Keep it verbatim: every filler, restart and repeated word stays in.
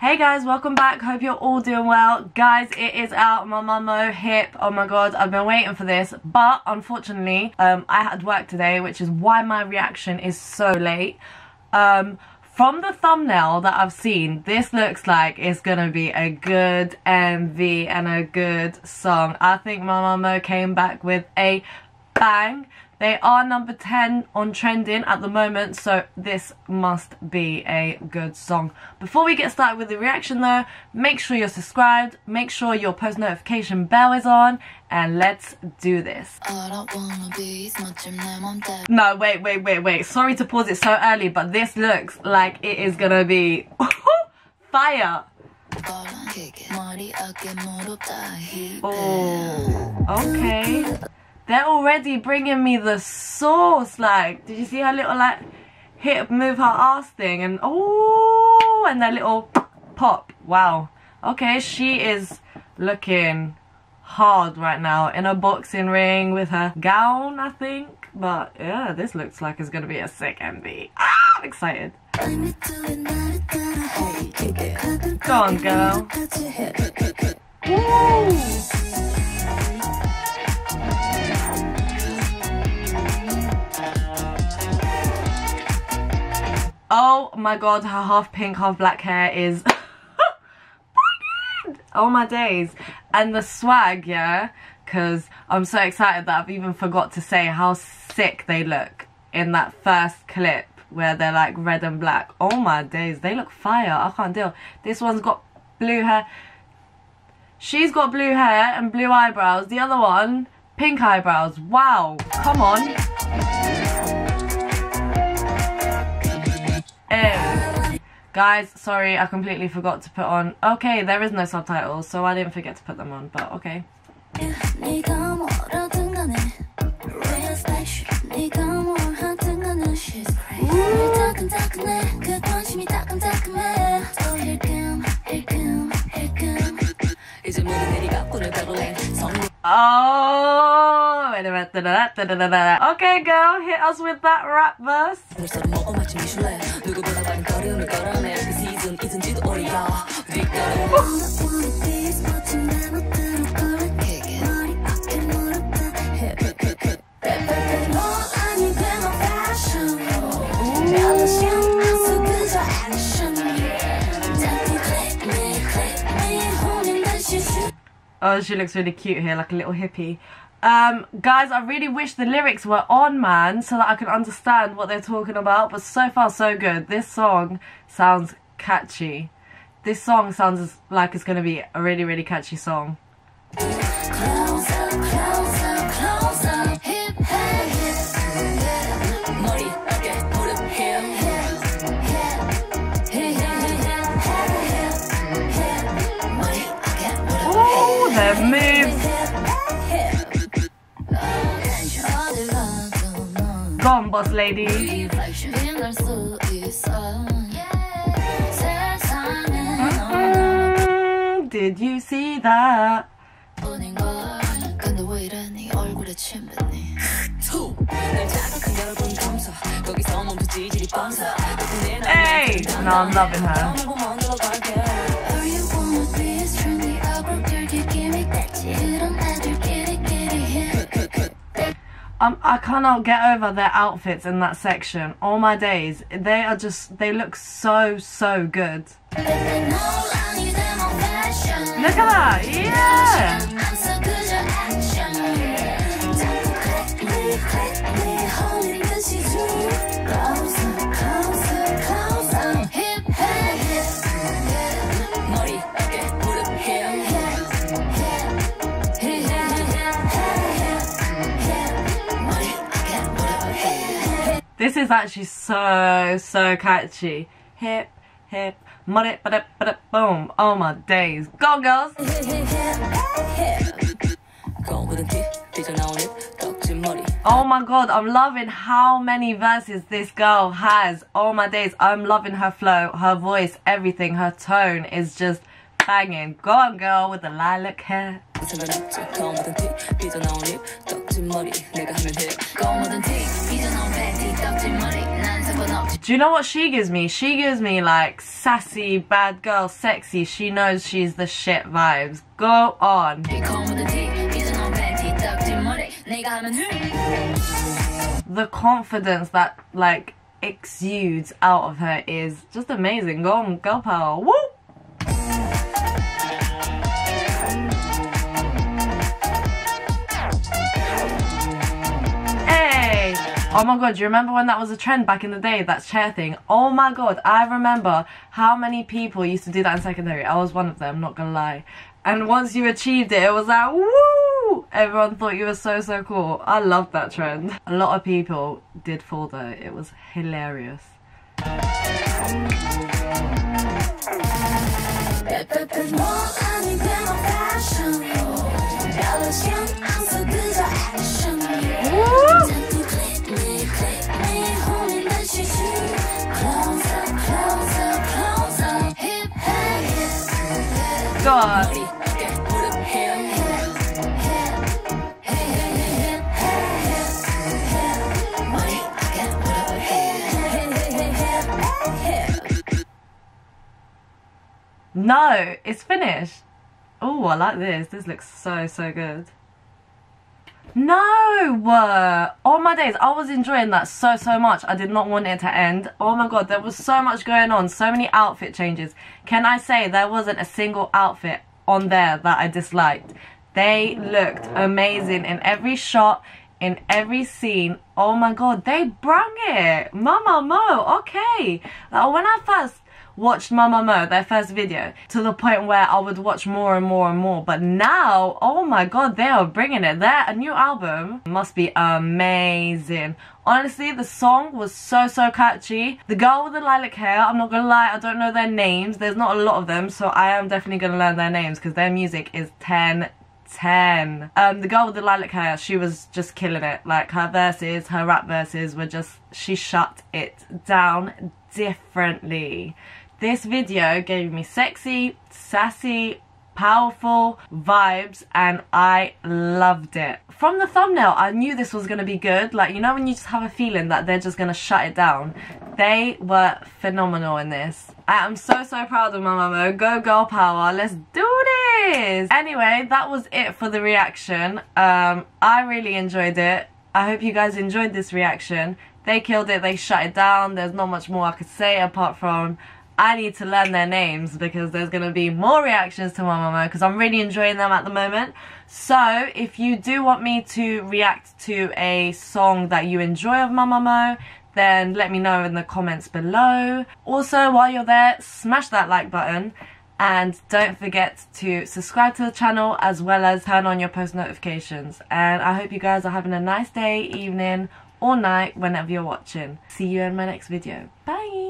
Hey guys, welcome back. Hope you're all doing well. Guys, it is out, Mamamoo Hip. Oh my god, I've been waiting for this, but unfortunately um, I had work today, which is why my reaction is so late. Um, from the thumbnail that I've seen, this looks like it's gonna be a good M V and a good song. I think Mamamoo came back with a bang. They are number ten on trending at the moment, so this must be a good song. Before we get started with the reaction though, make sure you're subscribed, make sure your post notification bell is on, and let's do this. No, wait, wait, wait, wait. Sorry to pause it so early, but this looks like it is gonna be fire. Oh, okay. They're already bringing me the sauce, like, did you see her little, like, hip move her ass thing, and oh, and that little pop, wow. Okay, she is looking hard right now, in a boxing ring with her gown, I think, but yeah, this looks like it's gonna be a sick M V. Ah, I'm excited. Go on, girl. Woo! Oh my god, her half pink, half black hair is brilliant! Oh my days. And the swag, yeah, because I'm so excited that I've even forgot to say how sick they look in that first clip where they're like red and black. Oh my days, they look fire, I can't deal. This one's got blue hair. She's got blue hair and blue eyebrows. The other one, pink eyebrows. Wow, come on. Ew. Guys, sorry, I completely forgot to put on. Okay, there is no subtitles, so I didn't forget to put them on, but okay. Oh, okay, girl, hit us with that rap verse. Oh, she looks really cute here, like a little hippie. Um, guys, I really wish the lyrics were on, man, so that I could understand what they're talking about, but so far so good. This song sounds catchy. This song sounds like it's going to be a really, really catchy song. Closer, closer, closer. Hip, hey, hip. Money, okay, put up here. Oh, their moves. Go on, boss lady. Did you see that? Hey! No, I'm loving her. Um, I cannot get over their outfits in that section. All my days. They are just, they look so, so good. Look at that, yeah! This is actually so, so catchy. Hip, hip. Money, but up, but up, boom. Oh my days. Go, girls! Oh my god, I'm loving how many verses this girl has. Oh my days, I'm loving her flow, her voice, everything. Her tone is just banging. Go on, girl, with the lilac hair. Do you know what she gives me? She gives me like sassy, bad girl, sexy, she knows she's the shit vibes. Go on. The confidence that like exudes out of her is just amazing. Go on, girl power. Woo! Oh my god, do you remember when that was a trend back in the day, that chair thing? Oh my god, I remember how many people used to do that in secondary. I was one of them, not gonna lie. And once you achieved it, it was like, woo! Everyone thought you were so, so cool. I loved that trend. A lot of people did fall though. It was hilarious. God. No, it's finished. Oh, I like this. This looks so, so good. No! Uh, all my days, I was enjoying that so, so much. I did not want it to end. Oh my god, there was so much going on. So many outfit changes. Can I say there wasn't a single outfit on there that I disliked? They looked amazing in every shot, in every scene. Oh my god, they brung it! Mamamoo, okay. Like, when I first watched Mamamoo, their first video, to the point where I would watch more and more and more, but now, oh my god, they are bringing it. Their new album must be amazing. Honestly, the song was so, so catchy. The girl with the lilac hair, I'm not gonna lie, I don't know their names, there's not a lot of them, so I am definitely gonna learn their names because their music is ten ten. Um, the girl with the lilac hair, she was just killing it. Like, her verses, her rap verses were just, she shut it down differently. This video gave me sexy, sassy, powerful vibes and I loved it. From the thumbnail, I knew this was going to be good. Like, you know when you just have a feeling that they're just going to shut it down? They were phenomenal in this. I am so, so proud of Mamamoo. Go girl power. Let's do this! Anyway, that was it for the reaction. Um, I really enjoyed it. I hope you guys enjoyed this reaction. They killed it. They shut it down. There's not much more I could say apart from I need to learn their names because there's going to be more reactions to Mamamoo because I'm really enjoying them at the moment. So if you do want me to react to a song that you enjoy of Mamamoo, then let me know in the comments below. Also, while you're there, smash that like button and don't forget to subscribe to the channel as well as turn on your post notifications. And I hope you guys are having a nice day, evening or night whenever you're watching. See you in my next video. Bye!